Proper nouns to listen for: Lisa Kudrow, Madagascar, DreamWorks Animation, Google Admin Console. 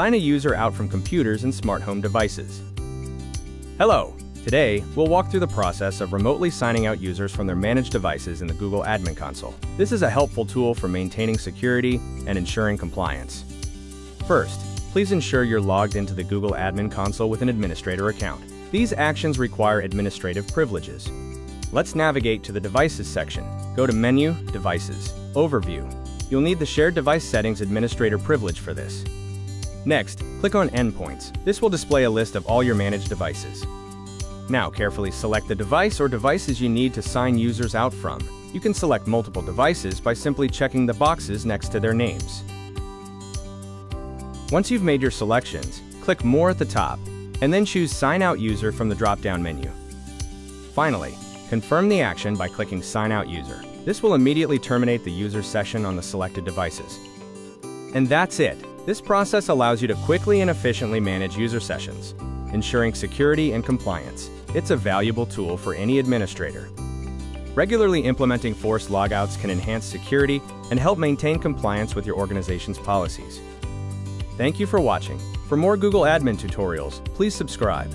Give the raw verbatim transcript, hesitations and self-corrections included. sign a user out from computers and smart home devices. Hello! Today, we'll walk through the process of remotely signing out users from their managed devices in the Google Admin Console. This is a helpful tool for maintaining security and ensuring compliance. First, please ensure you're logged into the Google Admin Console with an administrator account. These actions require administrative privileges. Let's navigate to the Devices section. Go to Menu, Devices, Overview. You'll need the Shared Device Settings Administrator Privilege for this. Next, click on Endpoints. This will display a list of all your managed devices. Now carefully select the device or devices you need to sign users out from. You can select multiple devices by simply checking the boxes next to their names. Once you've made your selections, click More at the top, and then choose Sign Out User from the drop-down menu. Finally, confirm the action by clicking Sign Out User. This will immediately terminate the user session on the selected devices. And that's it. This process allows you to quickly and efficiently manage user sessions, ensuring security and compliance. It's a valuable tool for any administrator. Regularly implementing forced logouts can enhance security and help maintain compliance with your organization's policies. Thank you for watching. For more Google Admin tutorials, please subscribe.